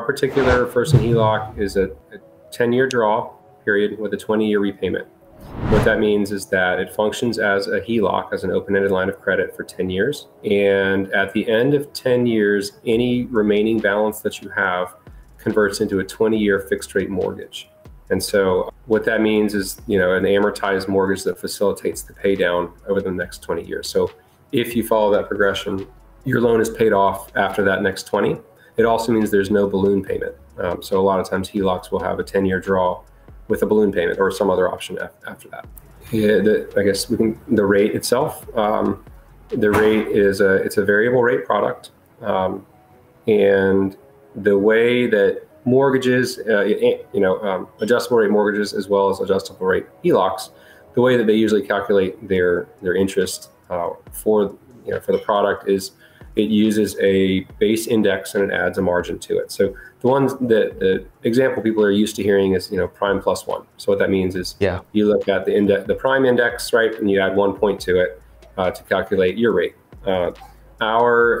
our particular First in HELOC is a 10-year draw period with a 20-year repayment. What that means is that it functions as a HELOC, as an open-ended line of credit for 10 years. And at the end of 10 years, any remaining balance that you have converts into a 20-year fixed rate mortgage. And so what that means is, you know, an amortized mortgage that facilitates the pay down over the next 20 years. So if you follow that progression, your loan is paid off after that next 20. It also means there's no balloon payment. So a lot of times HELOCs will have a 10-year draw with a balloon payment or some other option after that. Yeah, the rate itself, the rate is it's a variable rate product. And the way that mortgages, adjustable rate mortgages as well as adjustable rate HELOCs, the way that they usually calculate their interest for the product is it uses a base index and it adds a margin to it. So the ones that the example people are used to hearing is, you know, prime plus one. So what that means is you look at the index, the prime index, right, and you add 1 point to it to calculate your rate. Our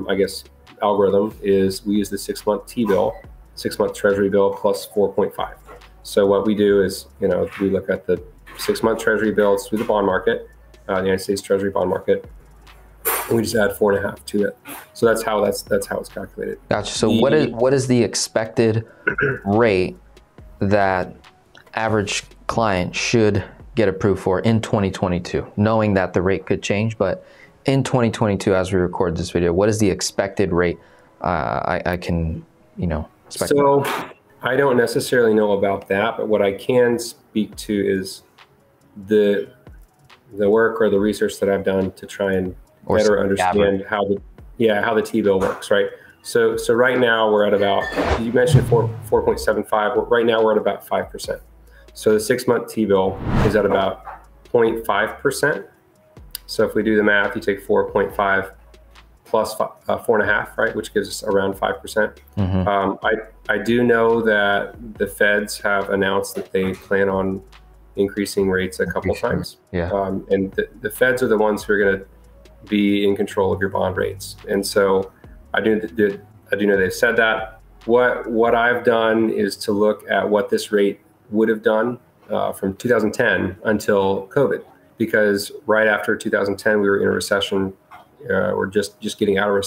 algorithm is we use the 6-month T-bill, 6-month Treasury bill plus 4.5. So what we do is, you know, we look at the 6-month Treasury bills through the bond market, the United States Treasury bond market, and we just add 4.5 to it. So that's how it's calculated. Gotcha. So what is the expected rate that average client should get approved for in 2022, knowing that the rate could change, but in 2022, as we record this video, what is the expected rate I can, you know, expect? So I don't necessarily know about that, but what I can speak to is the work or the research that I've done to try and better understand how the T-bill works, right? So right now we're at about, you mentioned 4.75, right now we're at about 5%. So the 6-month T-bill is at about 0.5%. So if we do the math, you take 4.5 plus 4.5, right, which gives us around 5%. Mm-hmm. I do know that the Feds have announced that they plan on increasing rates a couple times. Yeah. And the Feds are the ones who are going to be in control of your bond rates. And so I do know they've said that. What I've done is to look at what this rate would have done from 2010 until COVID, because right after 2010, we were in a recession. We're just getting out of a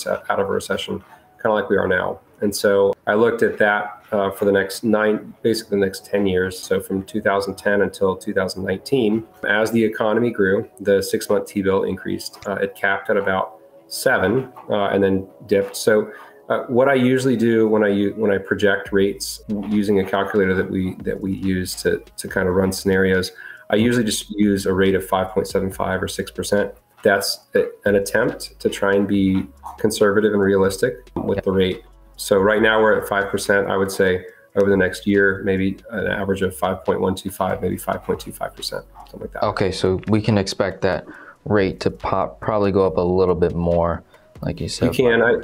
recession, kind of like we are now. And so I looked at that for the next basically the next 10 years. So from 2010 until 2019, as the economy grew, the 6-month T-bill increased. It capped at about 7 and then dipped. So what I usually do when I project rates using a calculator that we use to kind of run scenarios, I usually just use a rate of 5.75 or 6%. That's an attempt to try and be conservative and realistic with the rate. So right now we're at 5%. I would say over the next year, maybe an average of 5.125, maybe 5.25%, something like that. Okay, so we can expect that rate to probably go up a little bit more, like you said. You can. I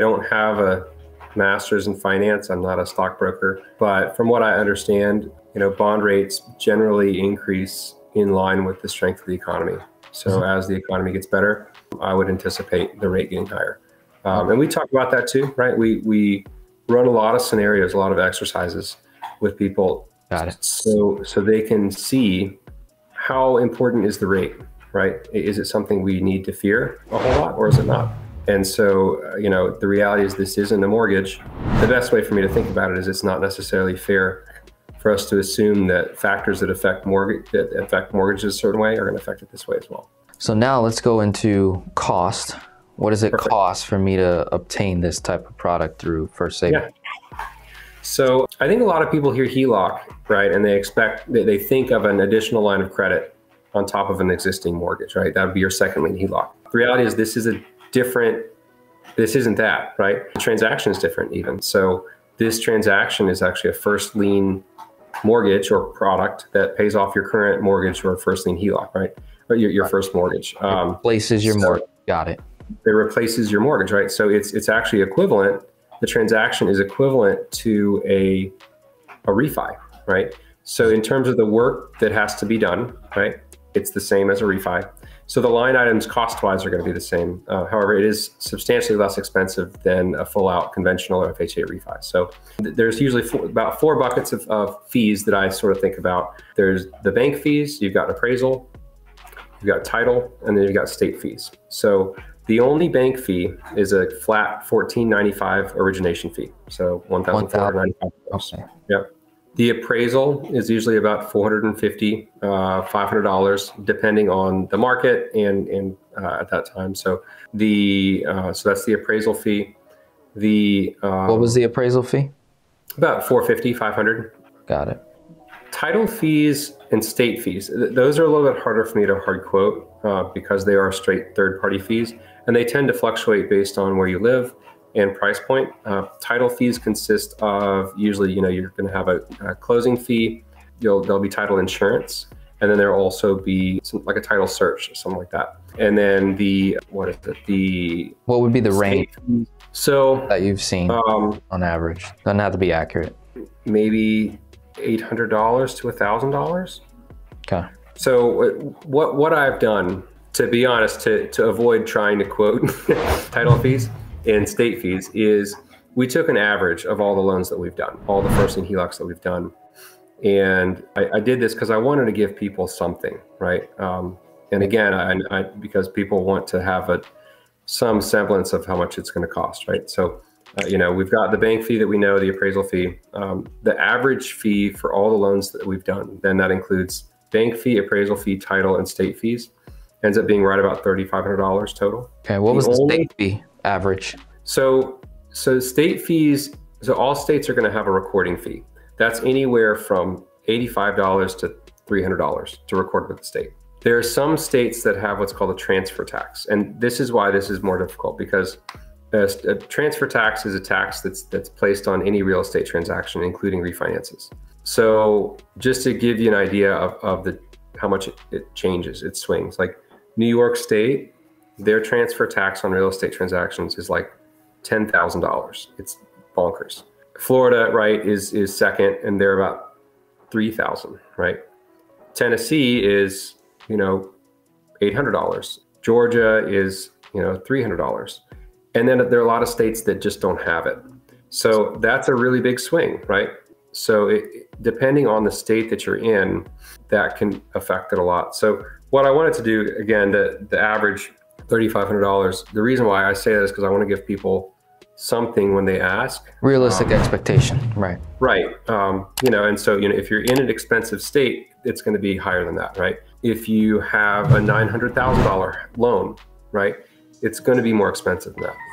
don't have a master's in finance. I'm not a stockbroker, but from what I understand, you know, bond rates generally increase in line with the strength of the economy. So as the economy gets better, I would anticipate the rate getting higher. And we talk about that too, right? We run a lot of scenarios, a lot of exercises with people. Got it. So they can see how important is the rate, right? Is it something we need to fear a whole lot or is it not? And so, you know, the reality is this isn't a mortgage. The best way for me to think about it is it's not necessarily fair for us to assume that factors that affect mortgages a certain way are going to affect it this way as well. So now let's go into cost. What does it cost for me to obtain this type of product through First Savings? Yeah. So I think a lot of people hear HELOC, right? And they think of an additional line of credit on top of an existing mortgage, right? That would be your second lien HELOC. The reality is this isn't that, right? The transaction is different even. So this transaction is actually a first lien mortgage or product that pays off your current mortgage or first lien HELOC, right? Your first mortgage. It replaces your mortgage. Got it. It replaces your mortgage, right? So it's actually equivalent. The transaction is equivalent to a refi, right? So in terms of the work that has to be done, right? It's the same as a refi. So the line items cost-wise are going to be the same. However, it is substantially less expensive than a full-out conventional or FHA refi. So there's usually about four buckets of fees that I sort of think about. There's the bank fees, you've got appraisal, you've got title, and then you've got state fees. So the only bank fee is a flat $1,495 origination fee. So $1,495. Okay. Yep. The appraisal is usually about $450, $500, depending on the market and at that time. So so that's the appraisal fee. The what was the appraisal fee? About $450, $500. Got it. Title fees and state fees. Those are a little bit harder for me to hard quote because they are straight third-party fees, and they tend to fluctuate based on where you live and price point. Title fees consist of usually, you're going to have a closing fee. There'll be title insurance, and then there'll also be like a title search or something like that. And then what would be the range fees? So that you've seen on average? Doesn't have to be accurate. Maybe $800 to $1,000. Okay. So what I've done, to be honest, to avoid trying to quote title fees and state fees, is we took an average of all the loans that we've done, all the first lien HELOCs that we've done. And I did this because I wanted to give people something, right? And again, because people want to have some semblance of how much it's going to cost, right? So, we've got the bank fee that we know, the appraisal fee, the average fee for all the loans that we've done, then that includes bank fee, appraisal fee, title, and state fees, ends up being right about $3,500 total. Okay, what was the state fee? Average. So state fees, so all states are going to have a recording fee. That's anywhere from $85 to $300 to record with the state. There are some states that have what's called a transfer tax. And this is why this is more difficult, because a transfer tax is a tax that's placed on any real estate transaction, including refinances. So just to give you an idea of how much it changes, it swings. Like New York State, their transfer tax on real estate transactions is like $10,000. It's bonkers. Florida, right, is second, and they're about $3,000, right? Tennessee is, $800. Georgia is, $300. And then there are a lot of states that just don't have it. So that's a really big swing, right? So depending on the state that you're in, that can affect it a lot. So what I wanted to do, again, the average $3,500. The reason why I say that is because I want to give people something when they ask. Realistic expectation, right? Right. And so, if you're in an expensive state, it's going to be higher than that, right? If you have a $900,000 loan, right, it's going to be more expensive than that.